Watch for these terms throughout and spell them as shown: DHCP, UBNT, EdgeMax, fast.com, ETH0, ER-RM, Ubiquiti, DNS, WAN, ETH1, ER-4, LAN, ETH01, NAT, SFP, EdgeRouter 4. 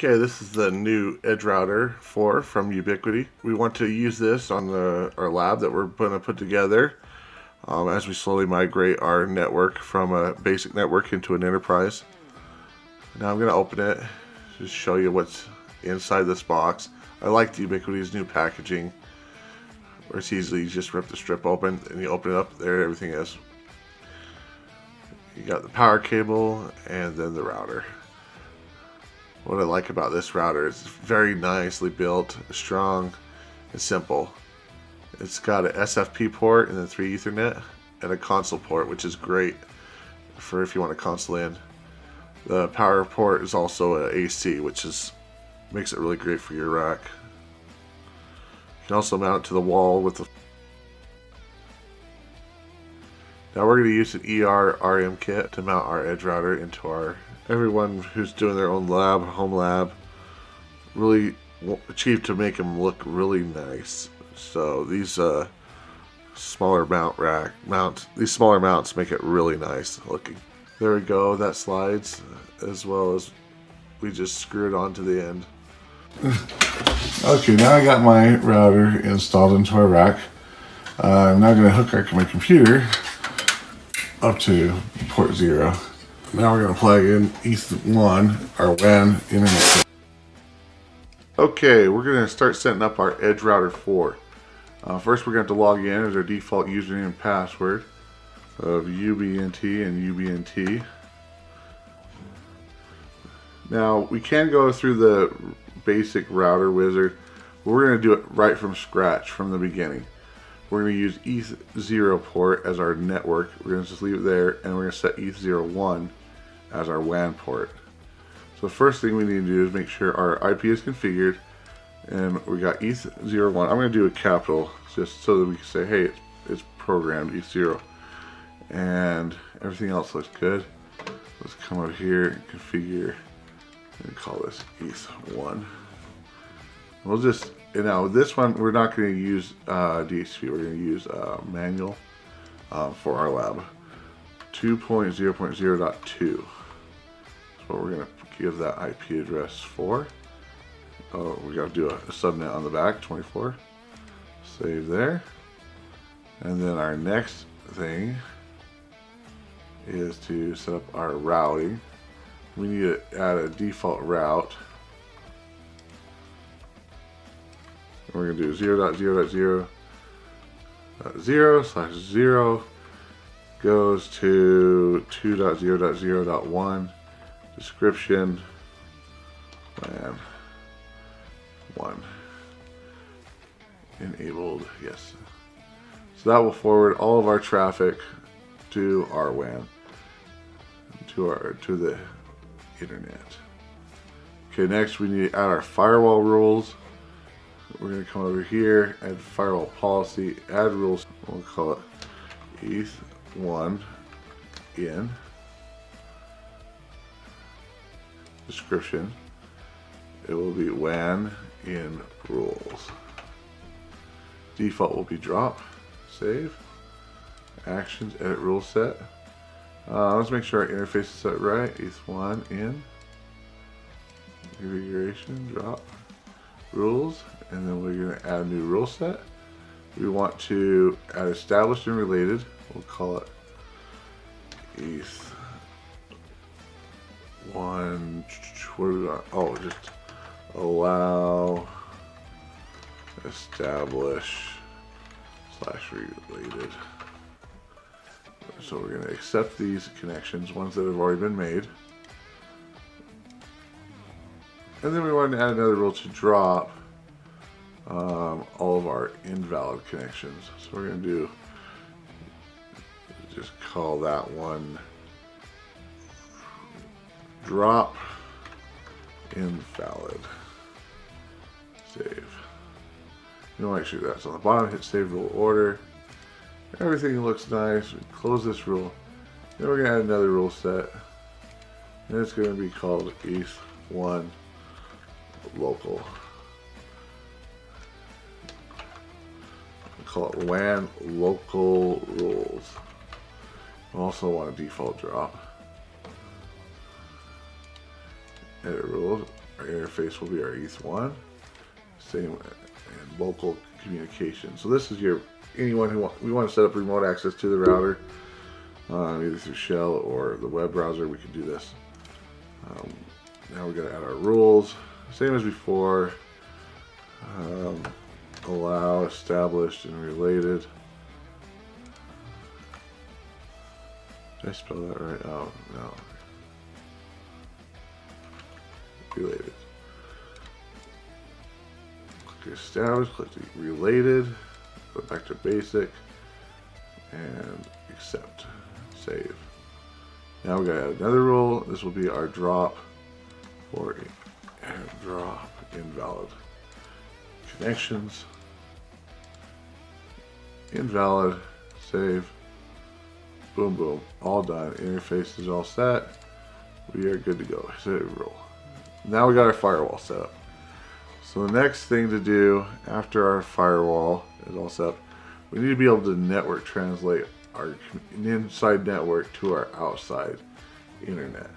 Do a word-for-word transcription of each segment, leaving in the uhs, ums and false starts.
Okay, this is the new EdgeRouter four from Ubiquiti. We want to use this on the, our lab that we're going to put together um, as we slowly migrate our network from a basic network into an enterprise. Now I'm going to open it to show you what's inside this box. I like the Ubiquiti's new packaging, where it's easily you just rip the strip open and you open it up, there everything is. You got the power cable and then the router. What I like about this router is it's very nicely built, strong, and simple. It's got an S F P port and then three Ethernet and a console port, which is great for if you want a console in. The power port is also an A C, which is makes it really great for your rack. You can also mount it to the wall with the. Now we're going to use an E R R M kit to mount our edge router into our. Everyone who's doing their own lab, home lab, really achieved to make them look really nice. So these uh, smaller mount rack mounts, these smaller mounts make it really nice looking. There we go. That slides as well as we just screw it onto the end. Okay, now I got my router installed into our rack. Uh, I'm now going to hook our, my computer up to port zero. Now we're going to plug in E T H one, our W A N internet. Okay, we're going to start setting up our EdgeRouter four. Uh, first we're going to have to log in as our default username and password of U B N T and U B N T. Now we can go through the basic router wizard, but we're going to do it right from scratch from the beginning. We're going to use E T H zero port as our network. We're going to just leave it there, and we're going to set E T H zero one as our W A N port. So the first thing we need to do is make sure our I P is configured, and we got E T H zero one. I'm going to do a capital just so that we can say, hey, it's, it's programmed E T H zero. And everything else looks good. Let's come over here and configure and call this E T H one. We'll just, you know, this one we're not going to use uh, D H C P, we're going to use uh, manual uh, for our lab. two point zero point zero point two is what we're going to give that I P address for. Oh, we got to do a, a subnet on the back, twenty-four. Save there. And then our next thing is to set up our routing. We need to add a default route. We're going to do zero dot zero dot zero dot zero slash zero goes to two dot zero dot zero dot one description W A N one enabled, yes. So that will forward all of our traffic to our W A N, to our to the internet. Okay, next we need to add our firewall rules. We're going to come over here, add firewall policy, add rules. We'll call it E T H one in description. It will be W A N in rules. Default will be drop, save, actions, edit rule set. Uh, let's make sure our interface is set right. E T H one in configuration, drop, rules, and then we're going to add a new rule set. We want to add established and related. We'll call it E T H one. What do we want? Oh, just allow establish slash related. So we're going to accept these connections, ones that have already been made. And then we want to add another rule to drop um, all of our invalid connections. So we're going to do, just call that one drop invalid. Save. You know, actually that's on the bottom, hit save rule order. Everything looks nice. We close this rule. Then we're going to add another rule set. And it's going to be called E T H one. Local. We'll call it W A N local rules. We also want a default drop. Edit rules. Our interface will be our E T H one, same and local communication. So this is your anyone who want, we want to set up remote access to the router, um, either through shell or the web browser. We can do this. Um, now we're going to add our rules, same as before. Um, allow, established, and related. Did I spell that right? Oh no. Related. Click established, click related, go back to basic, and accept, save. Now we got to add another rule. This will be our drop or drop invalid. Connections, invalid, save, boom, boom, all done. Interface is all set. We are good to go. Save rule. Now we got our firewall set up. So the next thing to do after our firewall is all set up, we need to be able to network translate our inside network to our outside internet.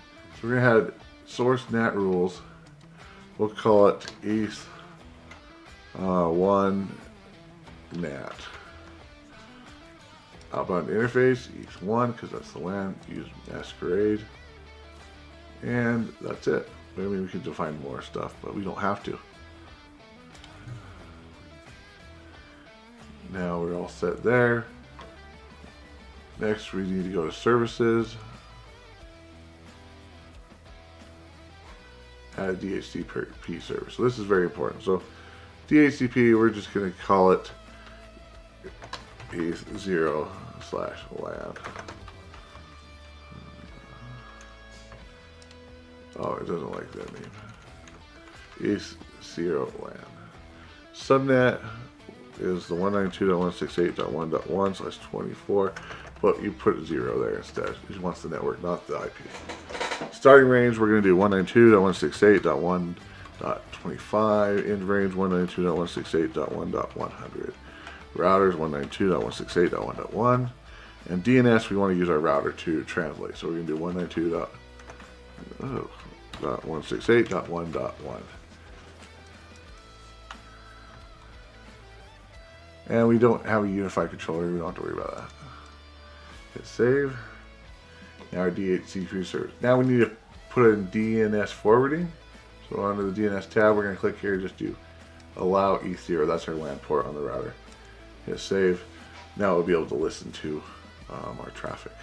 So we're going to have source N A T rules. We'll call it E T H one N A T. Outbound interface, E T H one, because that's the LAN, use masquerade. And that's it. I mean, we can define more stuff, but we don't have to. Now we're all set there. Next, we need to go to services. Add a D H C P service. So this is very important. So D H C P, we're just going to call it E T H zero slash LAN. Oh, it doesn't like that name. E T H zero LAN. Subnet is the one ninety-two dot one sixty-eight dot one dot one slash twenty-four, but you put zero there instead. It wants the network, not the I P. Starting range, we're going to do one ninety-two dot one sixty-eight dot one dot twenty-five. End range, one ninety-two dot one sixty-eight dot one dot one hundred. Routers, one ninety-two dot one sixty-eight dot one dot one. And D N S, we want to use our router to translate. So we're going to do one ninety-two dot one sixty-eight dot one dot one. And we don't have a unified controller, we don't have to worry about that. Hit save. Now our D H C P service. Now we need to put in D N S forwarding. So under the D N S tab, we're going to click here and just do allow E T H zero. That's our LAN port on the router. Hit save. Now we'll be able to listen to um, our traffic.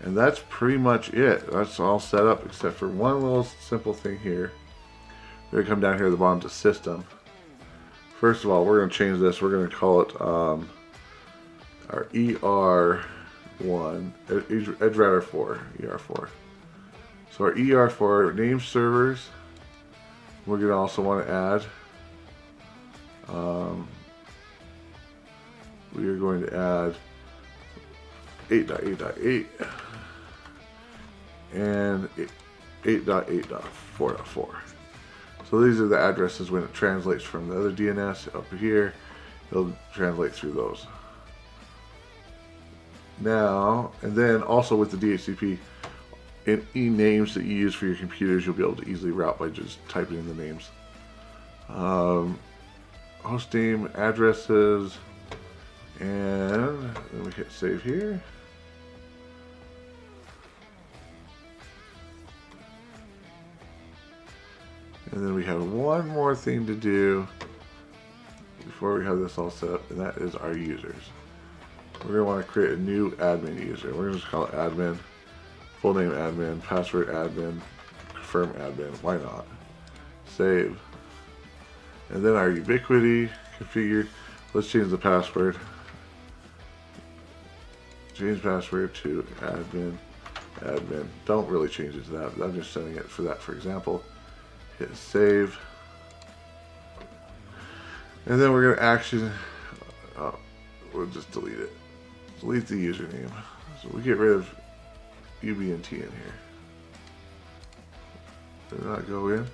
And that's pretty much it. That's all set up except for one little simple thing here. We're going to come down here at the bottom to system. First of all, we're going to change this. We're going to call it um, our E R one, EdgeRouter four, E R four. So our E R four name servers, we're going to also want to add, um, we are going to add eight dot eight dot eight and eight dot eight dot four dot four. So these are the addresses when it translates from the other D N S up here, it'll translate through those. Now, and then also with the D H C P, in e-names that you use for your computers, you'll be able to easily route by just typing in the names. Um, host name, addresses, and then we hit save here. And then we have one more thing to do before we have this all set up, and that is our users. We're going to want to create a new admin user. We're going to just call it admin, full name admin, password admin, confirm admin, why not? Save. And then our Ubiquiti configure. Let's change the password. Change password to admin, admin. Don't really change it to that, but I'm just setting it for that, for example. Hit save. And then we're going to action, oh, we'll just delete it. Delete the username. So we get rid of U B N T in here. Did it not go in?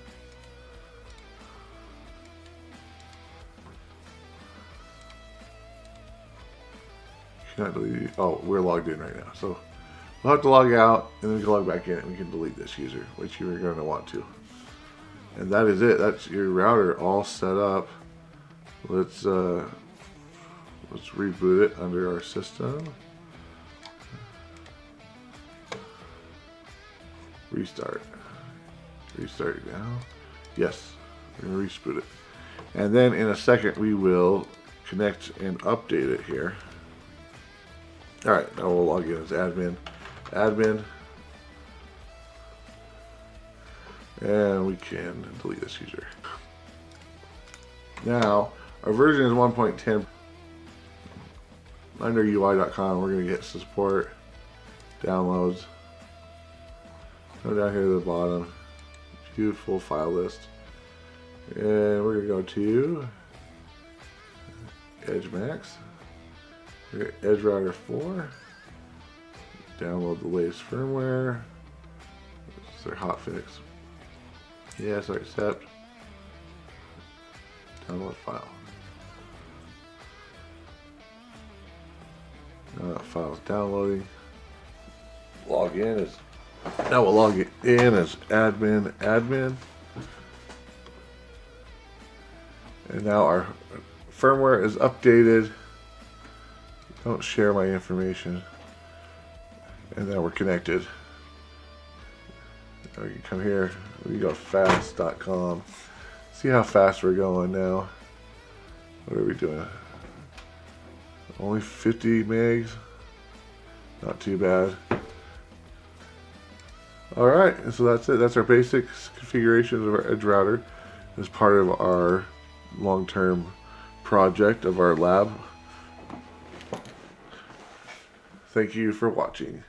Cannot delete, oh, we're logged in right now. So we'll have to log out and then we can log back in and we can delete this user, which you're going to want to. And that is it. That's your router all set up. Let's uh, let's reboot it under our system. Restart. Restart it now. Yes, we're gonna reboot it. And then in a second we will connect and update it here. All right, now we'll log in as admin. Admin. And we can delete this user. Now, our version is one point ten. Under U I dot com, we're gonna get support, downloads. Go down here to the bottom, view full file list. And we're gonna go to EdgeMax, EdgeRouter four, download the latest firmware. This is their hotfix. Yes, I accept. Download file. Now that file is downloading. Log in as. Now we'll log it in as admin, admin. And now our firmware is updated. Don't share my information. And now we're connected. Now we can come here. We go fast dot com. See how fast we're going now. What are we doing? Only fifty megs. Not too bad. Alright, so that's it. That's our basic configurations of our edge router as part of our long-term project of our lab. Thank you for watching.